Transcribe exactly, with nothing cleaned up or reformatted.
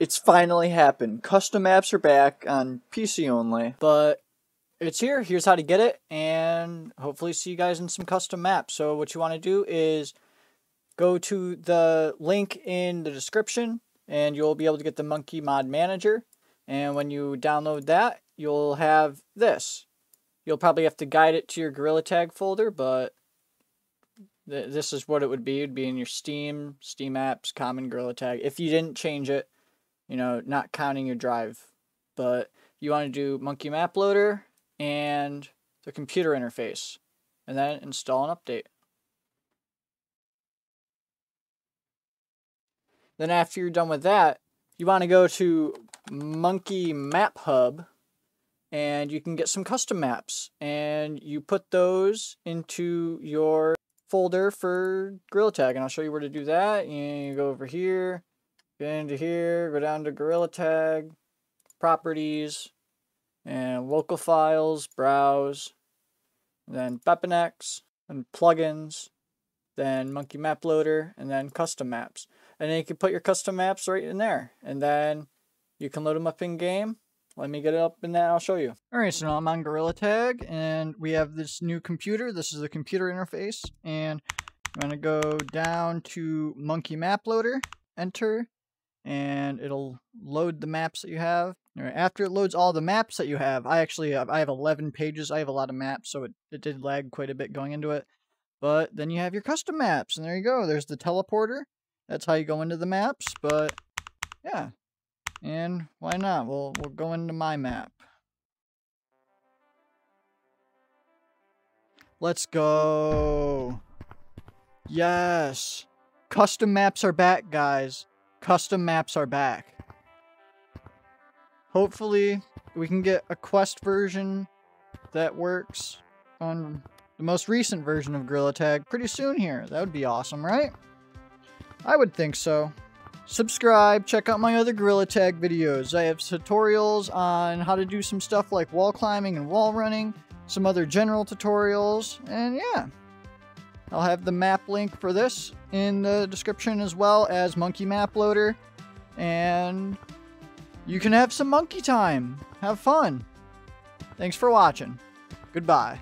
It's finally happened. Custom maps are back on P C only, but it's here. Here's how to get it, and hopefully see you guys in some custom maps. So what you want to do is go to the link in the description, and you'll be able to get the Monke Mod Manager. And when you download that, you'll have this. You'll probably have to guide it to your Gorilla Tag folder, but th this is what it would be. It'd be in your Steam, Steam apps, common Gorilla Tag. If you didn't change it, you know, not counting your drive. But you want to do Monke Map Loader and the computer interface, and then install an update. Then after you're done with that, you want to go to Monke Map Hub, and you can get some custom maps, and you put those into your folder for Gorilla Tag, and I'll show you where to do that. You go over here, get into here, go down to Gorilla Tag, Properties, and Local Files, Browse, then Bepinex, and Plugins, then Monke Map Loader, and then Custom Maps. And then you can put your custom maps right in there, and then you can load them up in game. Let me get it up in that, I'll show you. All right, so now I'm on Gorilla Tag, and we have this new computer. This is the computer interface, and I'm gonna go down to Monke Map Loader, enter, and it'll load the maps that you have. All right, after it loads all the maps that you have, I actually have, I have eleven pages. I have a lot of maps, so it, it did lag quite a bit going into it. But then you have your custom maps, and there you go. There's the teleporter. That's how you go into the maps, but yeah. And why not? We'll, we'll go into my map. Let's go. Yes. Custom maps are back, guys. Custom maps are back. Hopefully, we can get a quest version that works on the most recent version of Gorilla Tag pretty soon here. That would be awesome, right? I would think so. Subscribe, check out my other Gorilla Tag videos. I have tutorials on how to do some stuff like wall climbing and wall running, some other general tutorials, and yeah. I'll have the map link for this in the description, as well as Monke Map Loader, and you can have some monkey time. Have fun. Thanks for watching. Goodbye.